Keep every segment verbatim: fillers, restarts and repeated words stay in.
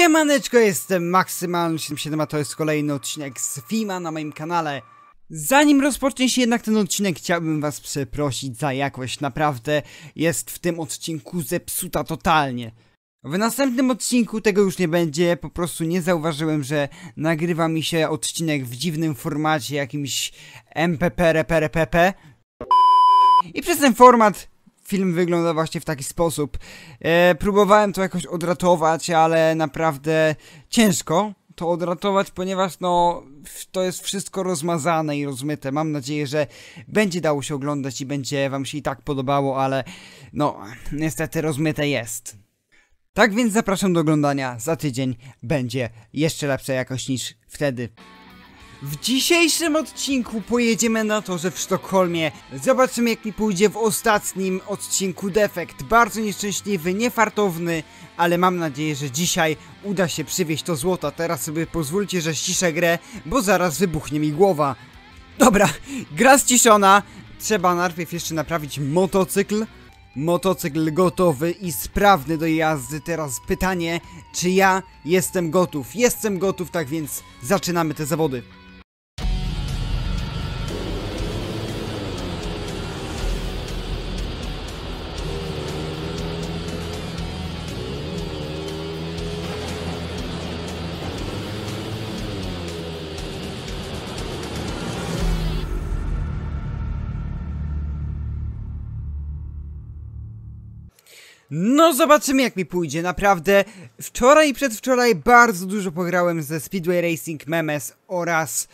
Siemaneczko, jestem MAKSYMAN siedemdziesiąt siedem, a to jest kolejny odcinek z Fima na moim kanale. Zanim rozpocznie się jednak ten odcinek, chciałbym was przeprosić za jakość, naprawdę jest w tym odcinku zepsuta totalnie. W następnym odcinku tego już nie będzie, po prostu nie zauważyłem, że nagrywa mi się odcinek w dziwnym formacie, jakimś M P P R P R P P. I przez ten format film wygląda właśnie w taki sposób. E, próbowałem to jakoś odratować, ale naprawdę ciężko to odratować, ponieważ no to jest wszystko rozmazane i rozmyte. Mam nadzieję, że będzie dało się oglądać i będzie wam się i tak podobało, ale no niestety rozmyte jest. Tak więc zapraszam do oglądania. Za tydzień będzie jeszcze lepsza jakość niż wtedy. W dzisiejszym odcinku pojedziemy na torze w Sztokholmie. Zobaczymy, jak mi pójdzie w ostatnim odcinku defekt. Bardzo nieszczęśliwy, niefartowny, ale mam nadzieję, że dzisiaj uda się przywieźć to złota. Teraz sobie pozwólcie, że ściszę grę, bo zaraz wybuchnie mi głowa. Dobra, gra ściszona. Trzeba najpierw jeszcze naprawić motocykl. Motocykl gotowy i sprawny do jazdy. Teraz pytanie, czy ja jestem gotów? Jestem gotów, tak więc zaczynamy te zawody. No zobaczymy, jak mi pójdzie, naprawdę wczoraj i przedwczoraj bardzo dużo pograłem ze Speedway Racing Memes oraz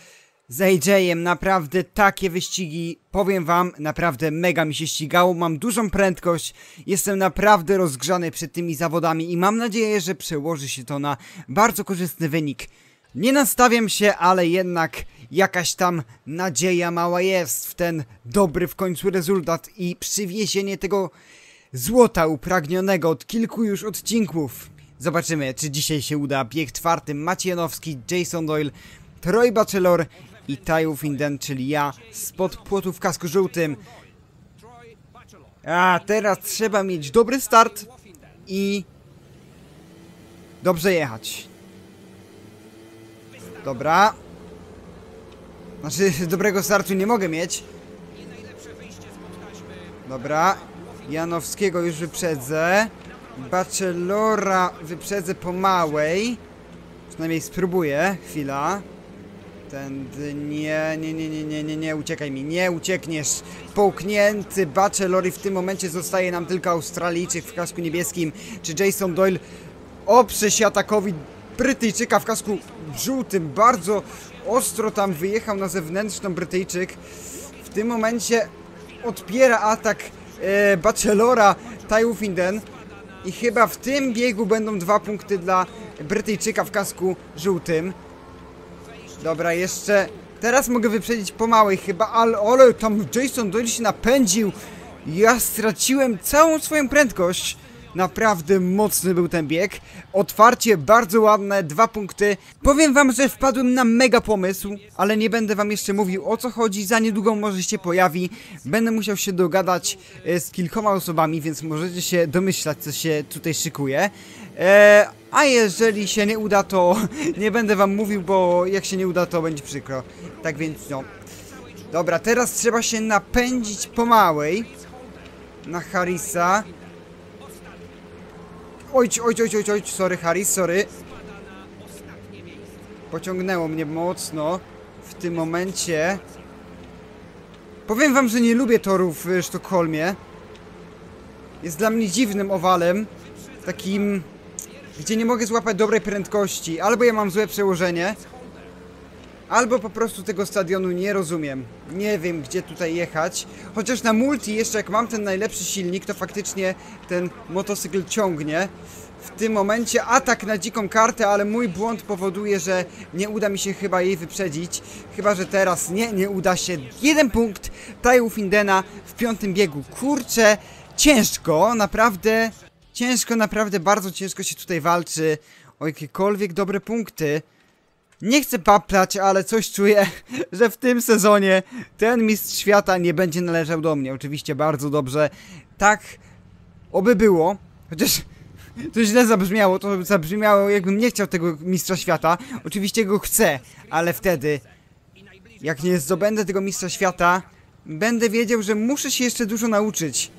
z A J-em, naprawdę takie wyścigi, powiem wam, naprawdę mega mi się ścigało, mam dużą prędkość, jestem naprawdę rozgrzany przed tymi zawodami i mam nadzieję, że przełoży się to na bardzo korzystny wynik. Nie nastawiam się, ale jednak jakaś tam nadzieja mała jest w ten dobry w końcu rezultat i przywiezienie tego złota upragnionego od kilku już odcinków. Zobaczymy, czy dzisiaj się uda. Bieg czwarty, Maciej Janowski, Jason Doyle, Troy Batchelor i Tai Woffinden, czyli ja, spod płotu w kasku żółtym. A teraz trzeba mieć dobry start i dobrze jechać. Dobra. Znaczy, dobrego startu nie mogę mieć. Dobra. Janowskiego już wyprzedzę, Batchelora wyprzedzę po małej, przynajmniej spróbuję, chwila, tędy, nie, nie, nie, nie, nie, nie, nie, uciekaj mi, nie uciekniesz, połknięty Batchelor i w tym momencie zostaje nam tylko Australijczyk w kasku niebieskim, czy Jason Doyle oprze się atakowi Brytyjczyka w kasku żółtym, bardzo ostro tam wyjechał na zewnętrzną Brytyjczyk, w tym momencie odpiera atak Batchelora, Tai Woffinden i chyba w tym biegu będą dwa punkty dla Brytyjczyka w kasku żółtym. Dobra, jeszcze teraz mogę wyprzedzić po małej chyba, ale, ale tam Jason Doyle się napędził. Ja straciłem całą swoją prędkość. Naprawdę mocny był ten bieg. Otwarcie bardzo ładne, dwa punkty. Powiem wam, że wpadłem na mega pomysł, ale nie będę wam jeszcze mówił, o co chodzi. Za niedługo może się pojawi. Będę musiał się dogadać z kilkoma osobami, więc możecie się domyślać, co się tutaj szykuje. Eee, a jeżeli się nie uda, to nie będę wam mówił, bo jak się nie uda, to będzie przykro. Tak więc no. Dobra, teraz trzeba się napędzić po małej. Na Harrisa. Oj, oj, oj, oj, oj, sorry Harris, sorry. Pociągnęło mnie mocno w tym momencie. Powiem wam, że nie lubię torów w Sztokholmie. Jest dla mnie dziwnym owalem. Takim, gdzie nie mogę złapać dobrej prędkości. Albo ja mam złe przełożenie, albo po prostu tego stadionu nie rozumiem. Nie wiem, gdzie tutaj jechać. Chociaż na multi jeszcze jak mam ten najlepszy silnik, to faktycznie ten motocykl ciągnie. W tym momencie atak na dziką kartę, ale mój błąd powoduje, że nie uda mi się chyba jej wyprzedzić. Chyba, że teraz nie, nie uda się. Jeden punkt Tai Woffindena w piątym biegu. Kurczę, ciężko, naprawdę ciężko, naprawdę bardzo ciężko się tutaj walczy o jakiekolwiek dobre punkty. Nie chcę paplać, ale coś czuję, że w tym sezonie ten mistrz świata nie będzie należał do mnie. Oczywiście bardzo dobrze. Tak, oby było. Chociaż To źle zabrzmiało, to zabrzmiało jakbym nie chciał tego mistrza świata. Oczywiście go chcę, ale wtedy, jak nie zdobędę tego mistrza świata, będę wiedział, że muszę się jeszcze dużo nauczyć.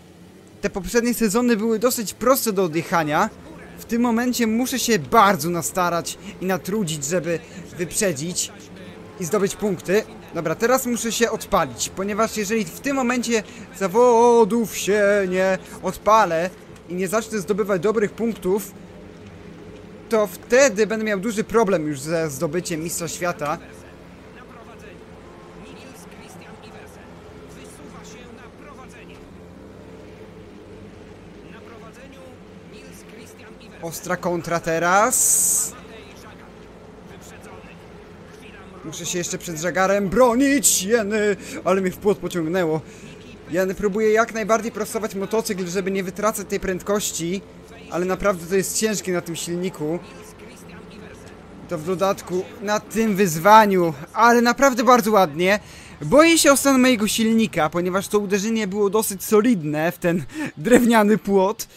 Te poprzednie sezony były dosyć proste do odjechania. W tym momencie muszę się bardzo nastarać i natrudzić, żeby wyprzedzić i zdobyć punkty. Dobra, teraz muszę się odpalić, ponieważ jeżeli w tym momencie zawodów się nie odpalę i nie zacznę zdobywać dobrych punktów, to wtedy będę miał duży problem już ze zdobyciem mistrza świata. Ostra kontra teraz. Muszę się jeszcze przed Żagarem bronić, Jeny! Ale mnie w płot pociągnęło. Jeny próbuje jak najbardziej prostować motocykl, żeby nie wytracać tej prędkości. Ale naprawdę to jest ciężkie na tym silniku. To w dodatku na tym wyzwaniu. Ale naprawdę bardzo ładnie. Boję się o stan mojego silnika, ponieważ to uderzenie było dosyć solidne w ten drewniany płot.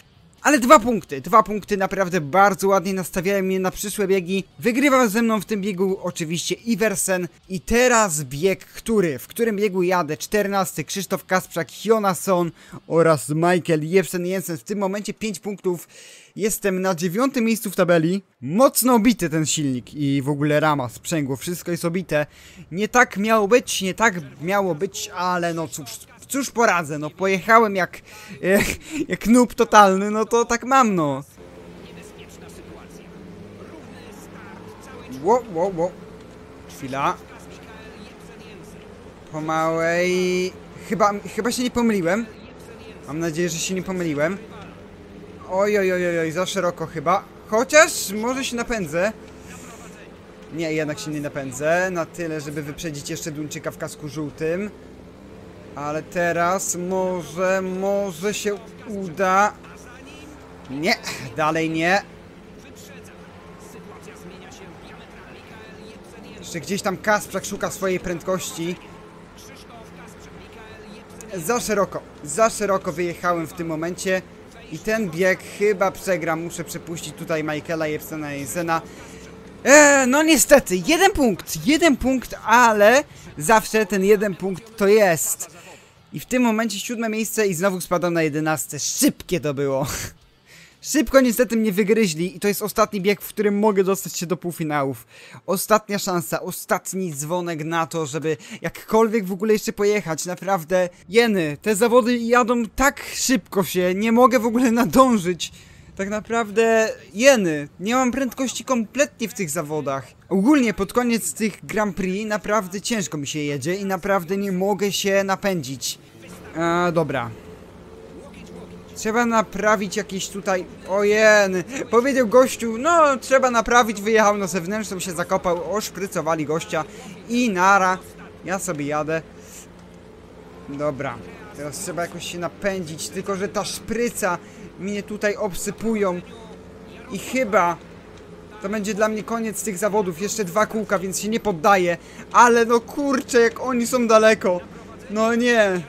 Ale dwa punkty, dwa punkty naprawdę bardzo ładnie nastawiają mnie na przyszłe biegi. Wygrywał ze mną w tym biegu oczywiście Iversen. I teraz bieg, który, w którym biegu jadę, czternasty, Krzysztof Kasprzak, Jonasson oraz Michael Jepsen Jensen. W tym momencie pięć punktów, jestem na dziewiątym miejscu w tabeli. Mocno obity ten silnik i w ogóle rama, sprzęgło, wszystko jest obite. Nie tak miało być, nie tak miało być, ale no cóż... Cóż poradzę, no pojechałem jak, jak, jak noob totalny, no to tak mam, no. Ło, ło, ło. Chwila. Po małej... Chyba, chyba się nie pomyliłem. Mam nadzieję, że się nie pomyliłem. Oj, oj, oj, oj, za szeroko chyba. Chociaż może się napędzę. Nie, jednak się nie napędzę. Na tyle, żeby wyprzedzić jeszcze Duńczyka w kasku żółtym. Ale teraz może, może się uda. Nie, dalej nie. Jeszcze gdzieś tam Kasprzak szuka swojej prędkości. Za szeroko, za szeroko wyjechałem w tym momencie. I ten bieg chyba przegram. Muszę przepuścić tutaj Michaela Jepsena Jensena. Eee, no niestety, jeden punkt, jeden punkt, ale zawsze ten jeden punkt to jest. I w tym momencie siódme miejsce i znowu spadam na jedenaste. Szybkie to było. Szybko niestety mnie wygryźli i to jest ostatni bieg, w którym mogę dostać się do półfinałów. Ostatnia szansa, ostatni dzwonek na to, żeby jakkolwiek w ogóle jeszcze pojechać. Naprawdę, jeny, te zawody jadą tak szybko się, nie mogę w ogóle nadążyć. Tak naprawdę, jeny, nie mam prędkości kompletnie w tych zawodach. Ogólnie pod koniec tych Grand Prix naprawdę ciężko mi się jedzie i naprawdę nie mogę się napędzić. Eee, dobra. Trzeba naprawić jakieś tutaj... O jeny, powiedział gościu, no trzeba naprawić, wyjechał na zewnętrzną, się zakopał, oszprycowali gościa i nara. Ja sobie jadę. Dobra, teraz trzeba jakoś się napędzić, tylko że ta szpryca... Mnie tutaj obsypują i chyba to będzie dla mnie koniec tych zawodów. Jeszcze dwa kółka, więc się nie poddaję. Ale no kurczę, jak oni są daleko. No nie.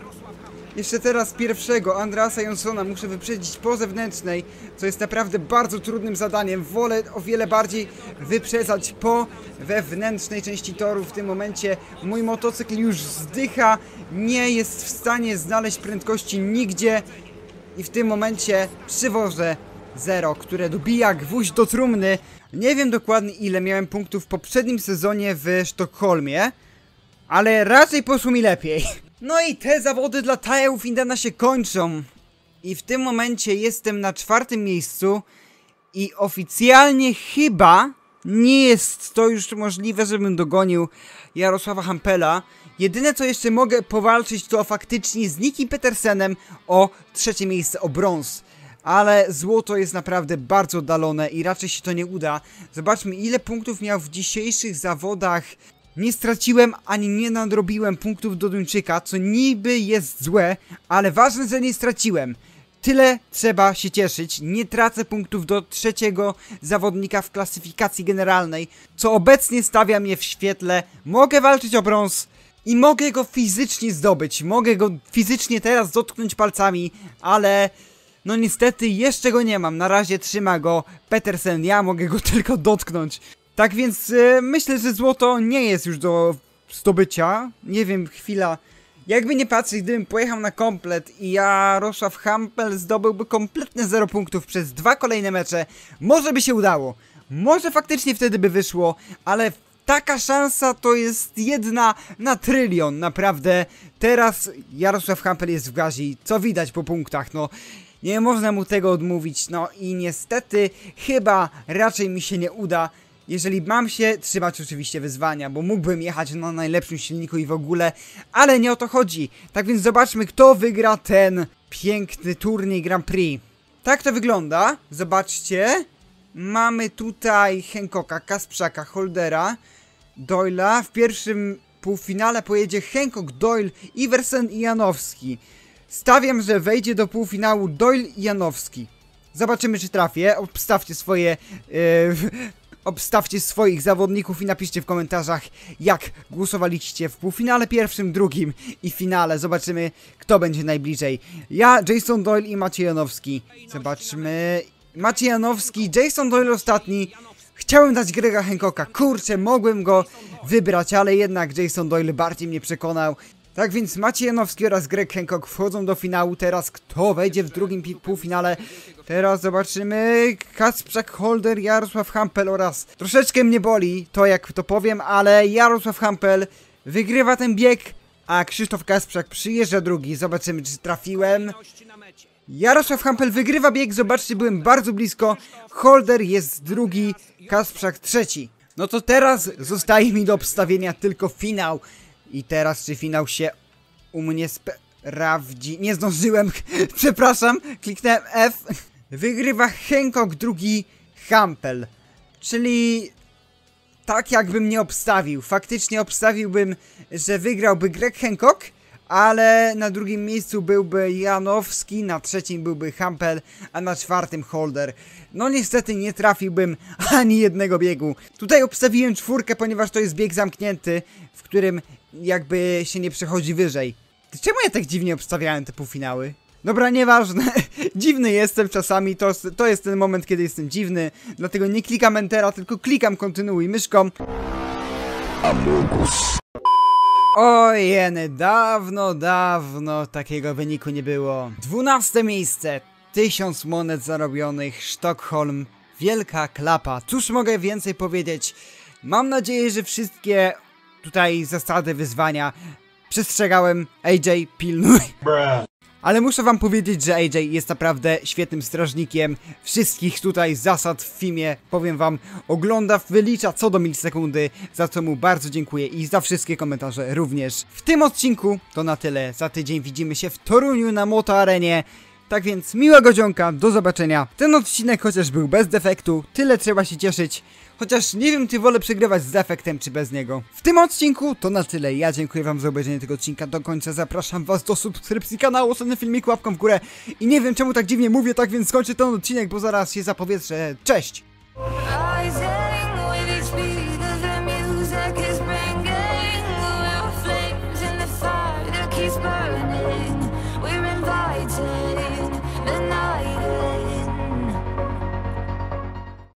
Jeszcze teraz pierwszego, Andreasa Jonssona muszę wyprzedzić po zewnętrznej, co jest naprawdę bardzo trudnym zadaniem. Wolę o wiele bardziej wyprzedzać po wewnętrznej części toru. W tym momencie mój motocykl już zdycha, nie jest w stanie znaleźć prędkości nigdzie. I w tym momencie przywożę zero, które dobija gwóźdź do trumny. Nie wiem dokładnie, ile miałem punktów w poprzednim sezonie w Sztokholmie, ale raczej poszło mi lepiej. No i te zawody dla Tai Woffindena się kończą. I w tym momencie jestem na czwartym miejscu. I oficjalnie chyba nie jest to już możliwe, żebym dogonił Jarosława Hampela. Jedyne co jeszcze mogę powalczyć to faktycznie z Nickiem Pedersenem o trzecie miejsce, o brąz. Ale złoto jest naprawdę bardzo oddalone i raczej się to nie uda. Zobaczmy ile punktów miał w dzisiejszych zawodach. Nie straciłem ani nie nadrobiłem punktów do Duńczyka, co niby jest złe, ale ważne, że nie straciłem. Tyle trzeba się cieszyć, nie tracę punktów do trzeciego zawodnika w klasyfikacji generalnej, co obecnie stawia mnie w świetle. Mogę walczyć o brąz i mogę go fizycznie zdobyć, mogę go fizycznie teraz dotknąć palcami, ale No niestety jeszcze go nie mam, na razie trzyma go Pedersen, ja mogę go tylko dotknąć. Tak więc yy, myślę, że złoto nie jest już do zdobycia, nie wiem, chwila. Jakby nie patrzeć, gdybym pojechał na komplet i Jarosław Hampel zdobyłby kompletne zero punktów przez dwa kolejne mecze, może by się udało. Może faktycznie wtedy by wyszło, ale taka szansa to jest jedna na trylion, naprawdę. Teraz Jarosław Hampel jest w gazie i co widać po punktach, no nie można mu tego odmówić. No i niestety chyba raczej mi się nie uda. Jeżeli mam się trzymać oczywiście wyzwania, bo mógłbym jechać na najlepszym silniku i w ogóle, ale nie o to chodzi. Tak więc zobaczmy, kto wygra ten piękny turniej Grand Prix. Tak to wygląda, zobaczcie. Mamy tutaj Hancocka, Kasprzaka, Holdera, Doyle'a. W pierwszym półfinale pojedzie Hancock, Doyle, Iversen i Janowski. Stawiam, że wejdzie do półfinału Doyle i Janowski. Zobaczymy, czy trafię. Obstawcie swoje... Yy, Obstawcie swoich zawodników i napiszcie w komentarzach, jak głosowaliście w półfinale pierwszym, drugim i finale. Zobaczymy, kto będzie najbliżej. Ja, Jason Doyle i Maciej Janowski. Zobaczmy... Maciej Janowski, Jason Doyle ostatni. Chciałem dać Grega Hancocka. Kurczę, mogłem go wybrać, ale jednak Jason Doyle bardziej mnie przekonał. Tak więc Maciej Janowski oraz Greg Hancock wchodzą do finału. Teraz kto wejdzie w drugim półfinale? Teraz zobaczymy. Kasprzak, Holder, Jarosław Hampel oraz... Troszeczkę mnie boli to, jak to powiem, ale Jarosław Hampel wygrywa ten bieg, a Krzysztof Kasprzak przyjeżdża drugi. Zobaczymy, czy trafiłem. Jarosław Hampel wygrywa bieg. Zobaczcie, byłem bardzo blisko. Holder jest drugi, Kasprzak trzeci. No to teraz zostaje mi do obstawienia tylko finał. I teraz czy finał się u mnie sprawdzi? Nie zdążyłem, przepraszam, kliknąłem F. Wygrywa Hancock, drugi Hampel. Czyli tak jakbym nie obstawił. Faktycznie obstawiłbym, że wygrałby Greg Hancock, ale na drugim miejscu byłby Janowski, na trzecim byłby Hampel, a na czwartym Holder. No niestety nie trafiłbym ani jednego biegu. Tutaj obstawiłem czwórkę, ponieważ to jest bieg zamknięty, w którym jakby się nie przechodzi wyżej. Czemu ja tak dziwnie obstawiałem te półfinały? Dobra, nieważne. Dziwny jestem czasami, to, to jest ten moment, kiedy jestem dziwny. Dlatego nie klikam Entera, tylko klikam kontynuuj myszką. Amogus. Ojeny, dawno, dawno takiego wyniku nie było. Dwunaste miejsce, tysiąc monet zarobionych, Sztokholm, wielka klapa. Cóż mogę więcej powiedzieć? Mam nadzieję, że wszystkie tutaj zasady wyzwania przestrzegałem. A J, pilnuj. Bruh. Ale muszę wam powiedzieć, że A J jest naprawdę świetnym strażnikiem wszystkich tutaj zasad w filmie. Powiem wam, ogląda, wylicza co do milisekundy, za co mu bardzo dziękuję i za wszystkie komentarze również. W tym odcinku to na tyle. Za tydzień widzimy się w Toruniu na Moto Arenie. Tak więc miłego dzionka, do zobaczenia. Ten odcinek chociaż był bez defektu, tyle trzeba się cieszyć. Chociaż nie wiem, czy wolę przegrywać z defektem, czy bez niego. W tym odcinku to na tyle. Ja dziękuję wam za obejrzenie tego odcinka do końca. Zapraszam was do subskrypcji kanału, ocenę filmiku, łapką w górę. I nie wiem, czemu tak dziwnie mówię, tak więc skończę ten odcinek, bo zaraz się zapowietrzę. Cześć!